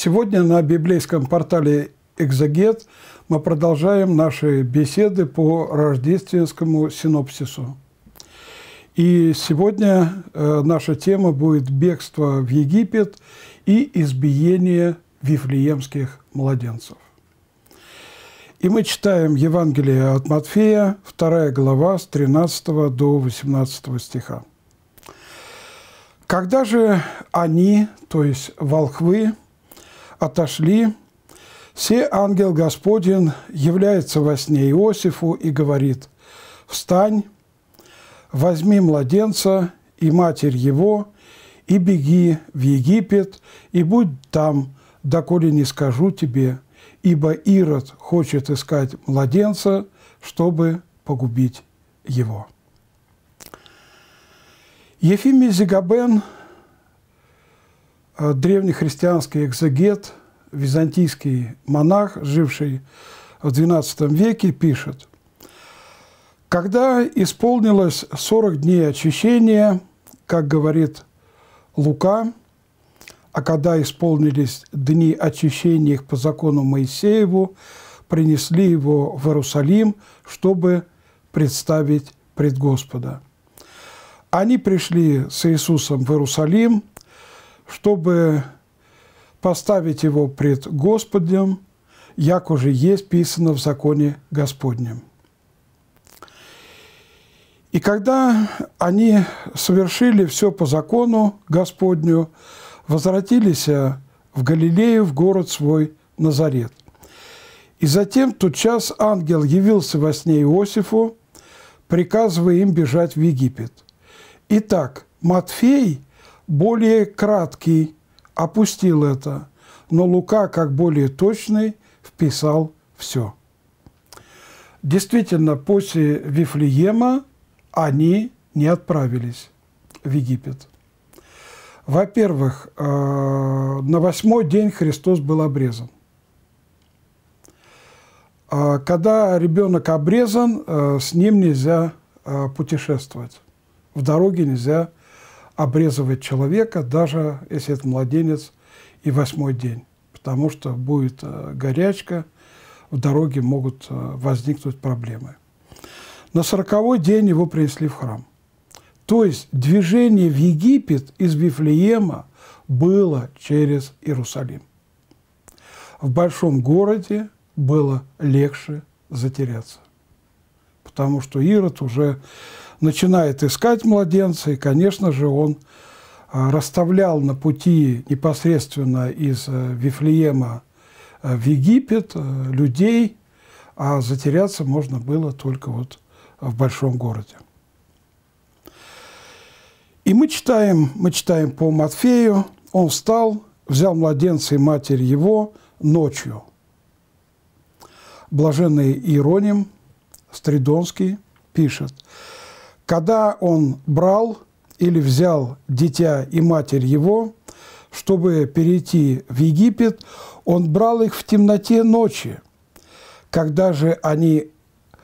Сегодня на библейском портале «Экзегет» мы продолжаем наши беседы по рождественскому синопсису. И сегодня наша тема будет «Бегство в Египет и избиение вифлеемских младенцев». И мы читаем Евангелие от Матфея, 2 глава, с 13 до 18 стиха. «Когда же они, то есть волхвы, отошли, се ангел Господень является во сне Иосифу и говорит: «Встань, возьми младенца и матерь его, и беги в Египет, и будь там, доколе не скажу тебе, ибо Ирод хочет искать младенца, чтобы погубить его». Ефимий Зигабен, древнехристианский экзегет, византийский монах, живший в XII веке, пишет: «Когда исполнилось 40 дней очищения, как говорит Лука, а когда исполнились дни очищения их по закону Моисееву, принесли его в Иерусалим, чтобы представить пред Господа. Они пришли с Иисусом в Иерусалим, чтобы поставить его пред Господнем, як уже есть писано в законе Господнем. И когда они совершили все по закону Господню, возвратились в Галилею, в город свой Назарет. И затем тотчас ангел явился во сне Иосифу, приказывая им бежать в Египет. Итак, Матфей, более краткий, опустил это, но Лука, как более точный, вписал все». Действительно, после Вифлеема они не отправились в Египет. Во-первых, на 8-й день Христос был обрезан. Когда ребенок обрезан, с ним нельзя путешествовать. В дороге нельзя обрезывать человека, даже если это младенец и 8-й день, потому что будет горячка, в дороге могут возникнуть проблемы. На 40-й день его принесли в храм. То есть движение в Египет из Вифлеема было через Иерусалим. В большом городе было легче затеряться, потому что Ирод уже начинает искать младенца, и, конечно же, он расставлял на пути непосредственно из Вифлеема в Египет людей, а затеряться можно было только вот в большом городе. И мы читаем по Матфею: «Он встал, взял младенца и матерь его ночью». Блаженный Иероним Стридонский пишет: «Когда он брал или взял дитя и матерь его, чтобы перейти в Египет, он брал их в темноте ночи. Когда же они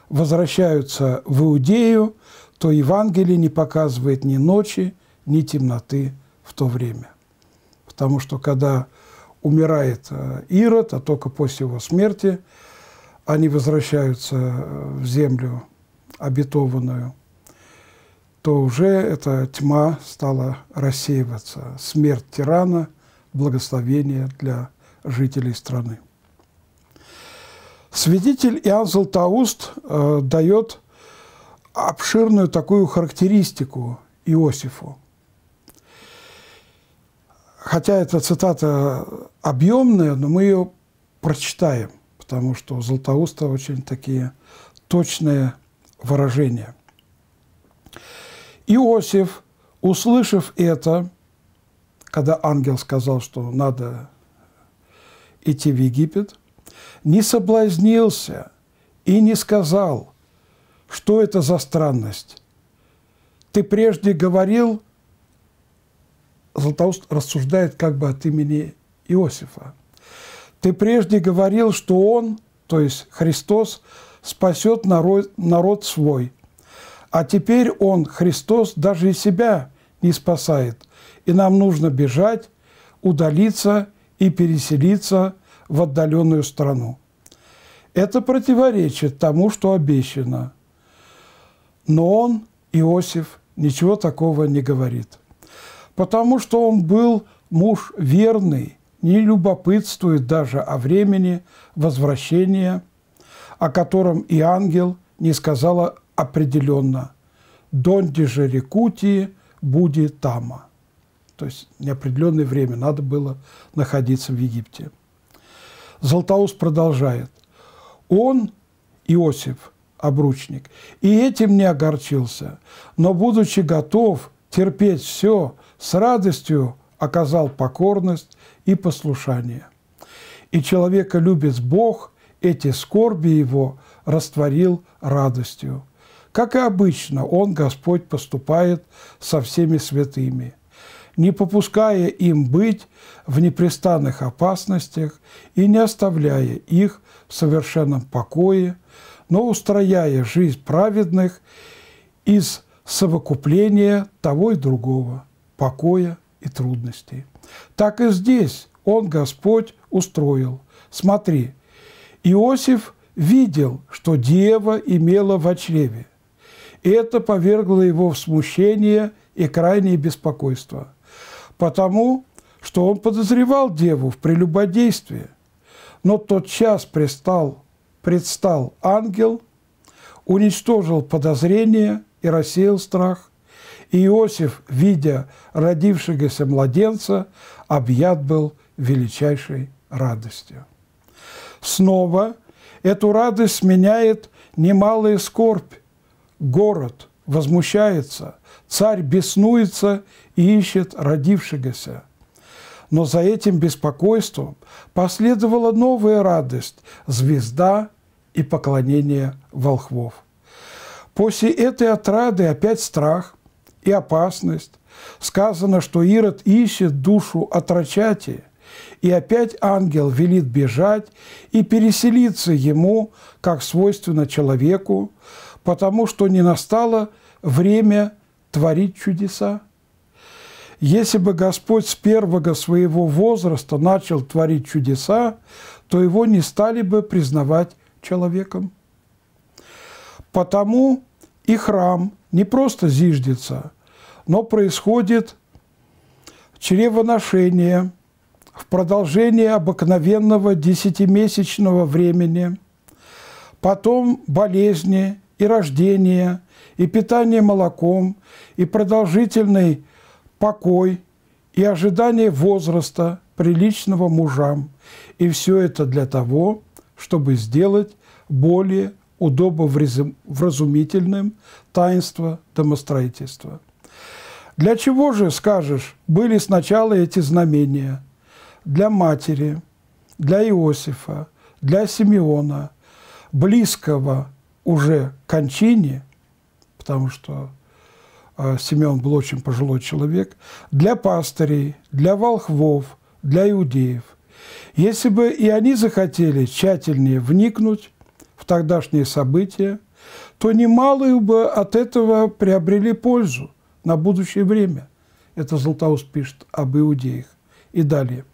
возвращаются в Иудею, то Евангелие не показывает ни ночи, ни темноты в то время». Потому что когда умирает Ирод, а только после его смерти они возвращаются в землю обетованную, то уже эта тьма стала рассеиваться. Смерть тирана – благословение для жителей страны. Свидетель Иоанн Златоуст дает обширную такую характеристику Иосифу. Хотя эта цитата объемная, но мы ее прочитаем, потому что у Златоуста очень такие точные выражения. «Иосиф, услышав это», когда ангел сказал, что надо идти в Египет, «не соблазнился и не сказал: что это за странность? Ты прежде говорил». Златоуст рассуждает как бы от имени Иосифа. «Ты прежде говорил, что он, то есть Христос, спасет народ свой. А теперь он, Христос, даже и себя не спасает, и нам нужно бежать, удалиться и и переселиться в отдаленную страну. Это противоречит тому, что обещано. Но он, Иосиф, ничего такого не говорит, потому что он был муж верный, не любопытствует даже о времени возвращения, о котором и ангел не сказала определенно: «Донди же рекути буди тама». То есть неопределенное время надо было находиться в Египте. Златоуст продолжает. Он, Иосиф, обручник, и этим не огорчился, но, будучи готов терпеть все, с радостью оказал покорность и послушание. И человеколюбец Бог эти скорби его растворил радостью. Как и обычно, он, Господь, поступает со всеми святыми, не попуская им быть в непрестанных опасностях и не оставляя их в совершенном покое, но устрояя жизнь праведных из совокупления того и другого, покоя и трудностей. Так и здесь он, Господь, устроил. Смотри, Иосиф видел, что дева имела во чреве. И это повергло его в смущение и крайнее беспокойство, потому что он подозревал деву в прелюбодействии, но тотчас предстал ангел, уничтожил подозрение и рассеял страх, и Иосиф, видя родившегося младенца, объят был величайшей радостью. Снова эту радость сменяет немалая скорбь. Город возмущается, царь беснуется и ищет родившегося. Но за этим беспокойством последовала новая радость – звезда и поклонение волхвов. После этой отрады опять страх и опасность. Сказано, что Ирод ищет душу отрочати, и опять ангел велит бежать и переселиться ему, как свойственно человеку, потому что не настало время творить чудеса. Если бы Господь с первого своего возраста начал творить чудеса, то его не стали бы признавать человеком. Потому и храм не просто зиждется, но происходит чревоношение в продолжении обыкновенного десятимесячного времени, потом болезни и рождение, и питание молоком, и продолжительный покой, и ожидание возраста, приличного мужам. И все это для того, чтобы сделать более удобовразумительным таинство домостроительства. Для чего же, скажешь, были сначала эти знамения? Для матери, для Иосифа, для Симеона, близкого уже кончине, потому что Симеон был очень пожилой человек, для пастырей, для волхвов, для иудеев. Если бы и они захотели тщательнее вникнуть в тогдашние события, то немалую бы от этого приобрели пользу на будущее время. Это Златоуст пишет об иудеях. И далее.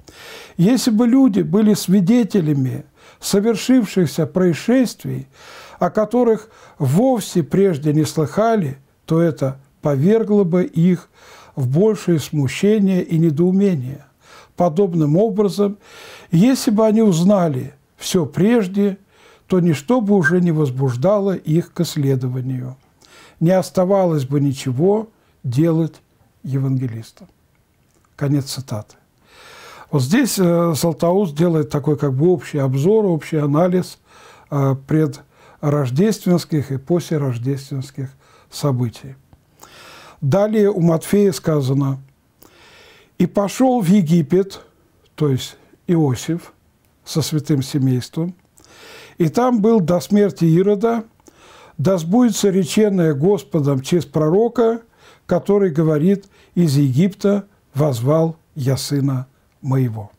Если бы люди были свидетелями совершившихся происшествий, о которых вовсе прежде не слыхали, то это повергло бы их в большее смущение и недоумение. Подобным образом, если бы они узнали все прежде, то ничто бы уже не возбуждало их к исследованию. Не оставалось бы ничего делать евангелистам. Конец цитаты. Вот здесь Златоуст делает такой как бы общий обзор, общий анализ предрождественских и послерождественских событий. Далее у Матфея сказано: «И пошел в Египет», то есть Иосиф, со святым семейством, «и там был до смерти Ирода, да сбудется реченное Господом через пророка, который говорит: из Египта возвал я сына моего».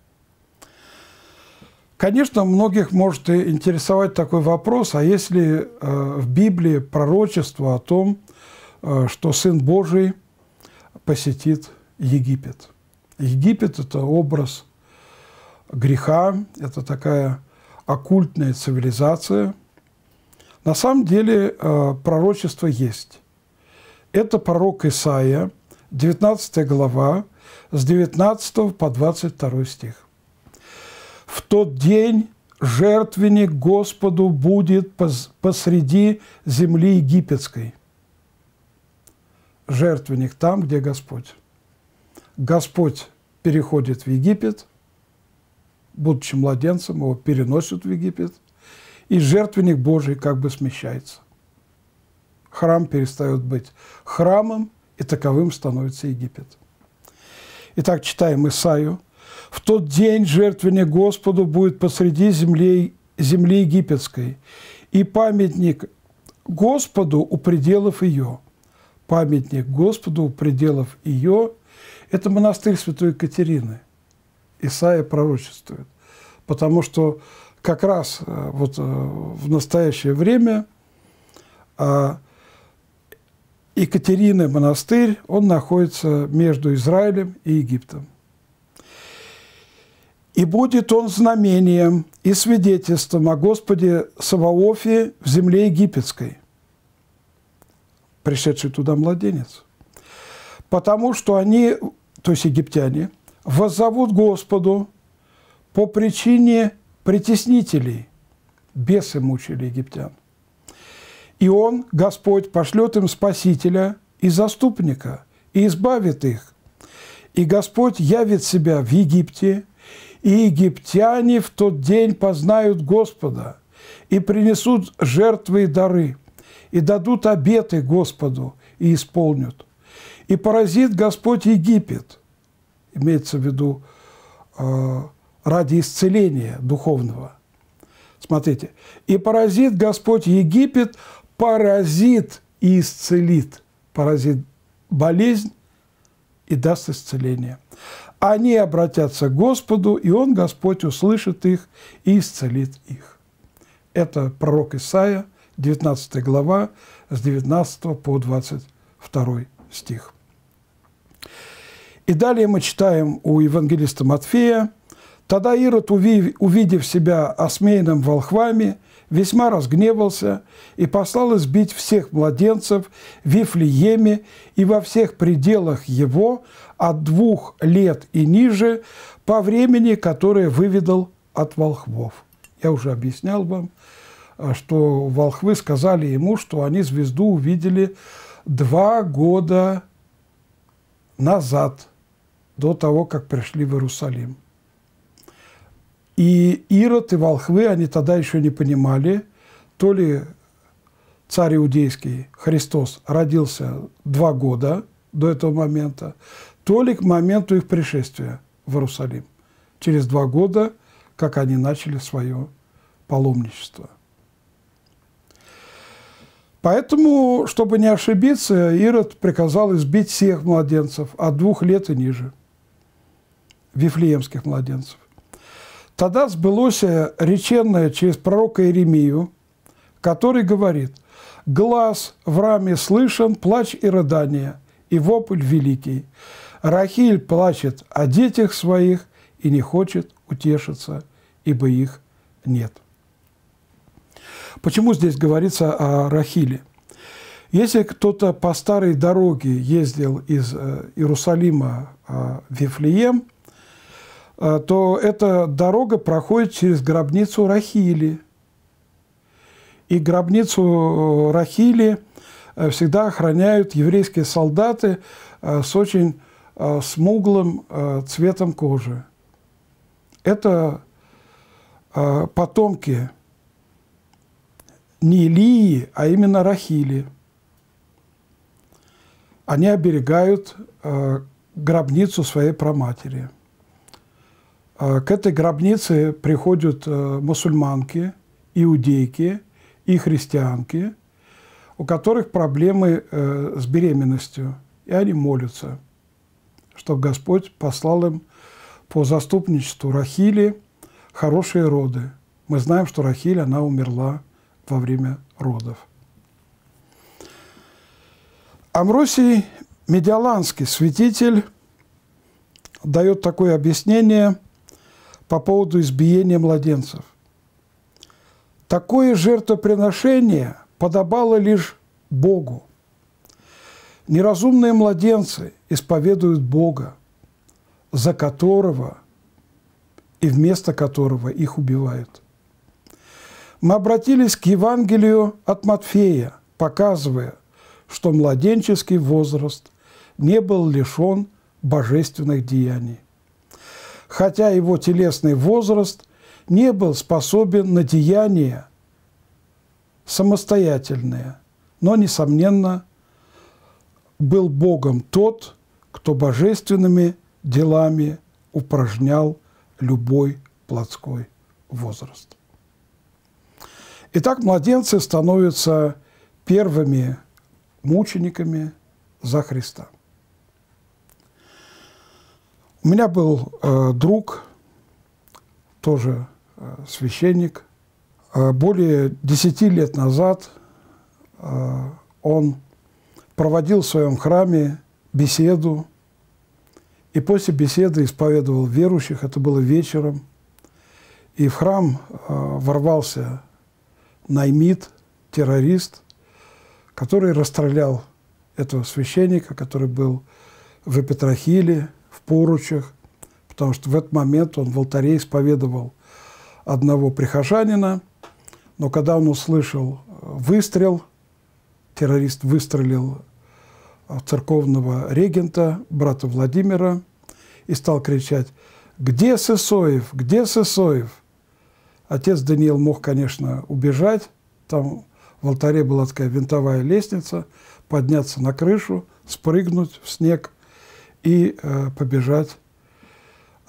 Конечно, многих может интересовать такой вопрос: а есть ли в Библии пророчество о том, что Сын Божий посетит Египет? Египет – это образ греха, это такая оккультная цивилизация. На самом деле пророчество есть. Это пророк Исаия, 19 глава, с 19 по 22 стих. «В тот день жертвенник Господу будет посреди земли египетской». Жертвенник там, где Господь. Господь переходит в Египет, будучи младенцем, его переносят в Египет, и жертвенник Божий как бы смещается. Храм перестает быть храмом, и таковым становится Египет. Итак, читаем Исаию. «В тот день жертвенник Господу будет посреди земли египетской, и памятник Господу у пределов ее». Памятник Господу у пределов ее – это монастырь Святой Екатерины. Исаия пророчествует, потому что как раз вот в настоящее время Екатерина монастырь, он находится между Израилем и Египтом. «И будет он знамением и свидетельством о Господе Саваофе в земле египетской, пришедший туда младенец, потому что они, то есть египтяне, воззовут Господу по причине притеснителей». Бесы мучили египтян. «И он, Господь, пошлет им Спасителя и Заступника, и избавит их. И Господь явит себя в Египте, и египтяне в тот день познают Господа, и принесут жертвы и дары, и дадут обеты Господу, и исполнят. И поразит Господь Египет», имеется в виду ради исцеления духовного. Смотрите. «И поразит Господь Египет, поразит и исцелит». Поразит болезнь и даст исцеление. «Они обратятся к Господу, и Он, Господь, услышит их и исцелит их». Это пророк Исаия, 19 глава, с 19 по 22 стих. И далее мы читаем у евангелиста Матфея. «Тогда Ирод, увидев себя осмеянным волхвами, весьма разгневался и послал избить всех младенцев в Вифлееме и во всех пределах его от 2 лет и ниже по времени, которое выведал от волхвов». Я уже объяснял вам, что волхвы сказали ему, что они звезду увидели 2 года назад, до того, как пришли в Иерусалим. И Ирод, и волхвы, они тогда еще не понимали, то ли царь иудейский Христос родился 2 года до этого момента, то ли к моменту их пришествия в Иерусалим, через 2 года, как они начали свое паломничество. Поэтому, чтобы не ошибиться, Ирод приказал избить всех младенцев от 2 лет и ниже, вифлеемских младенцев. «Тогда сбылось реченное через пророка Иеремию, который говорит: „Глас в раме слышен, плач и рыдание, и вопль великий. Рахиль плачет о детях своих и не хочет утешиться, ибо их нет“». Почему здесь говорится о Рахиле? Если кто-то по старой дороге ездил из Иерусалима в Вифлеем, то эта дорога проходит через гробницу Рахили. И гробницу Рахили всегда охраняют еврейские солдаты с очень смуглым цветом кожи. Это потомки не Илии, а именно Рахили. Они оберегают гробницу своей праматери. К этой гробнице приходят мусульманки, иудейки и христианки, у которых проблемы с беременностью, и они молятся, чтобы Господь послал им по заступничеству Рахили хорошие роды. Мы знаем, что Рахиль, она умерла во время родов. Амвросий Медиаланский, святитель, дает такое объяснение: по поводу избиения младенцев. Такое жертвоприношение подобало лишь Богу. Неразумные младенцы исповедуют Бога, за которого и вместо которого их убивают. Мы обратились к Евангелию от Матфея, показывая, что младенческий возраст не был лишен божественных деяний, хотя его телесный возраст не был способен на деяния самостоятельные, но, несомненно, был Богом тот, кто божественными делами упражнял любой плотской возраст. Итак, младенцы становятся первыми мучениками за Христа. У меня был друг, тоже священник. Более 10 лет назад он проводил в своем храме беседу, и после беседы исповедовал верующих. Это было вечером. И в храм ворвался наймит, террорист, который расстрелял этого священника, который был в епитрахиле, в поручах, потому что в этот момент он в алтаре исповедовал одного прихожанина, но когда он услышал выстрел, террорист выстрелил в церковного регента, брата Владимира, и стал кричать: «Где Сысоев? Где Сысоев?». Отец Даниил мог, конечно, убежать, там в алтаре была такая винтовая лестница, подняться на крышу, спрыгнуть в снег и побежать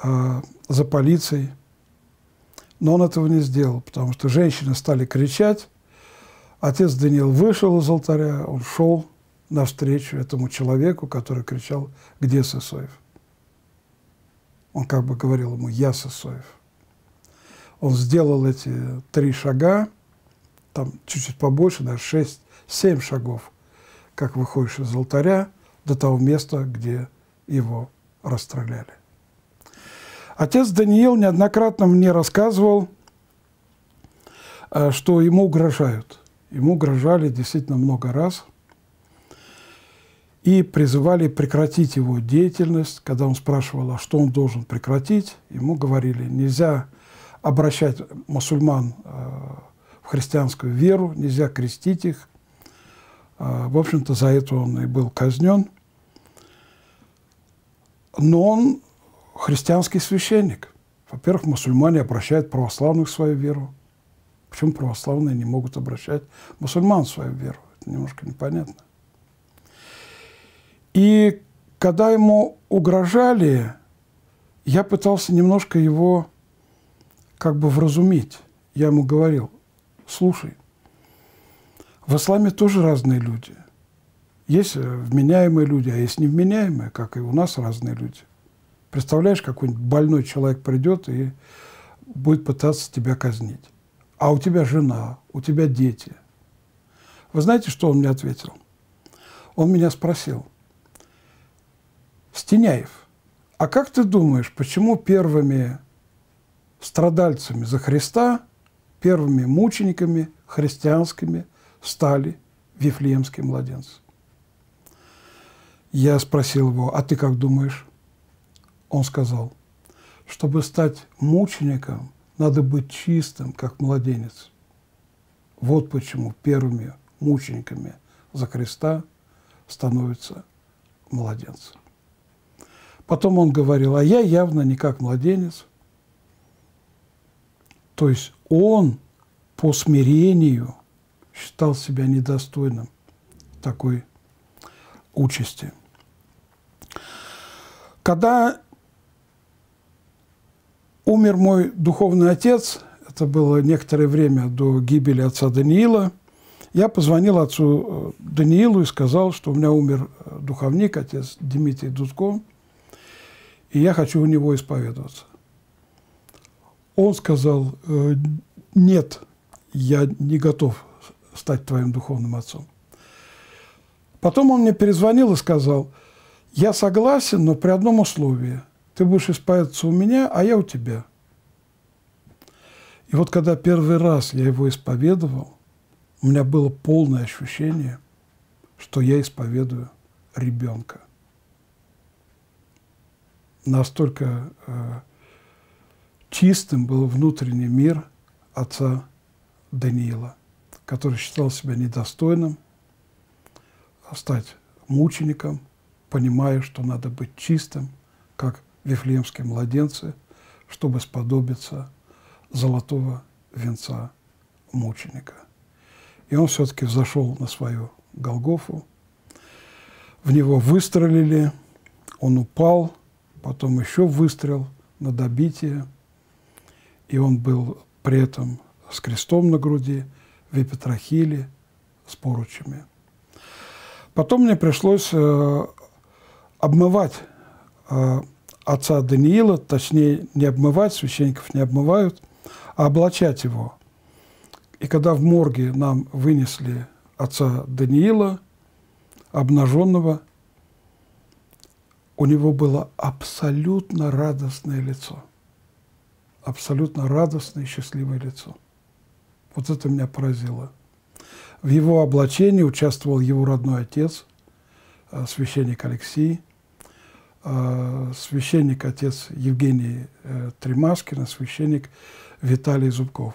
за полицией. Но он этого не сделал, потому что женщины стали кричать. Отец Даниил вышел из алтаря, он шел навстречу этому человеку, который кричал: «Где Сысоев?». Он как бы говорил ему: «Я Сысоев». Он сделал эти 3 шага, там чуть-чуть побольше, даже 6-7 шагов, как выходишь из алтаря, до того места, где его расстреляли. Отец Даниил неоднократно мне рассказывал, что ему угрожают. Ему угрожали действительно много раз и призывали прекратить его деятельность. Когда он спрашивал, а что он должен прекратить, ему говорили: нельзя обращать мусульман в христианскую веру, нельзя крестить их. В общем-то, за это он и был казнен. Но он христианский священник. Во-первых, мусульмане обращают православных в свою веру. Почему православные не могут обращать мусульман в свою веру? Это немножко непонятно. И когда ему угрожали, я пытался немножко его как бы вразумить. Я ему говорил: слушай, в исламе тоже разные люди. Есть вменяемые люди, а есть невменяемые, как и у нас разные люди. Представляешь, какой-нибудь больной человек придет и будет пытаться тебя казнить. А у тебя жена, у тебя дети. Вы знаете, что он мне ответил? Он меня спросил: Стеняев, а как ты думаешь, почему первыми страдальцами за Христа, первыми мучениками христианскими стали вифлеемские младенцы? Я спросил его: а ты как думаешь? Он сказал: чтобы стать мучеником, надо быть чистым, как младенец. Вот почему первыми мучениками за Христа становятся младенцы. Потом он говорил: а я явно не как младенец. То есть он по смирению считал себя недостойным такой участи. Когда умер мой духовный отец, это было некоторое время до гибели отца Даниила, я позвонил отцу Даниилу и сказал, что у меня умер духовник, отец Дмитрий Дудко, и я хочу у него исповедоваться. Он сказал: нет, я не готов стать твоим духовным отцом. Потом он мне перезвонил и сказал: я согласен, но при одном условии. Ты будешь исповедоваться у меня, а я у тебя. И вот когда первый раз я его исповедовал, у меня было полное ощущение, что я исповедую ребенка. Настолько чистым был внутренний мир отца Даниила, который считал себя недостойным стать мучеником, понимая, что надо быть чистым, как вифлеемские младенцы, чтобы сподобиться золотого венца мученика. И он все-таки взошел на свою Голгофу, в него выстрелили, он упал, потом еще выстрел на добитие, и он был при этом с крестом на груди, в епитрахиле, с поручами. Потом мне пришлось обмывать отца Даниила, точнее, не обмывать, священников не обмывают, а облачать его. И когда в морге нам вынесли отца Даниила, обнаженного, у него было абсолютно радостное лицо. Абсолютно радостное и счастливое лицо. Вот это меня поразило. В его облачении участвовал его родной отец, священник Алексей, священник-отец Евгений Тремаскин, священник Виталий Зубков.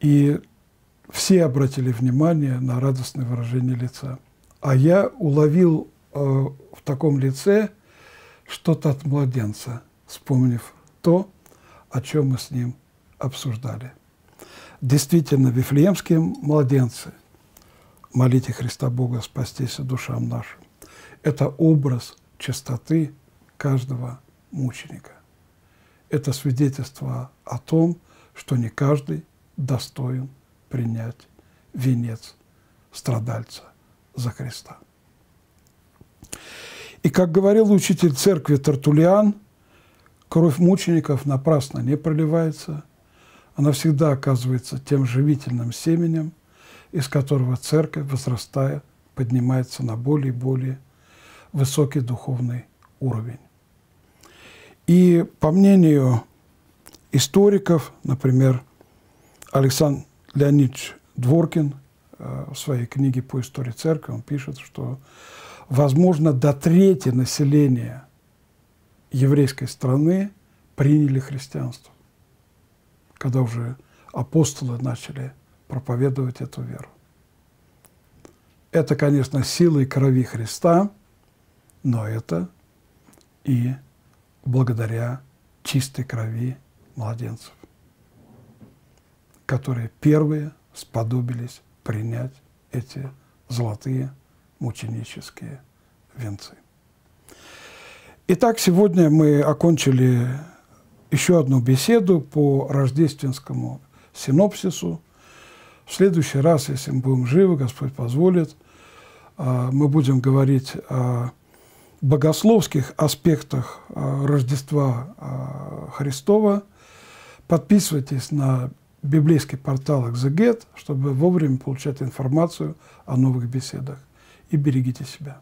И все обратили внимание на радостное выражение лица. А я уловил в таком лице что-то от младенца, вспомнив то, о чем мы с ним обсуждали. Действительно, вифлеемские младенцы, молите Христа Бога, спастися душам нашим, это образ чистоты каждого мученика. Это свидетельство о том, что не каждый достоин принять венец страдальца за Христа. И, как говорил учитель церкви Тертулиан, кровь мучеников напрасно не проливается, она всегда оказывается тем живительным семенем, из которого церковь, возрастая, поднимается на более и более высокий духовный уровень. И по мнению историков, например, Александр Леонидович Дворкин в своей книге по истории церкви, он пишет, что, возможно, до трети населения еврейской страны приняли христианство, когда уже апостолы начали проповедовать эту веру. Это, конечно, сила и крови Христа, но это и благодаря чистой крови младенцев, которые первые сподобились принять эти золотые мученические венцы. Итак, сегодня мы окончили еще одну беседу по рождественскому синопсису. В следующий раз, если мы будем живы, Господь позволит, мы будем говорить о богословских аспектах Рождества Христова. Подписывайтесь на библейский портал «Экзегет», чтобы вовремя получать информацию о новых беседах. И берегите себя.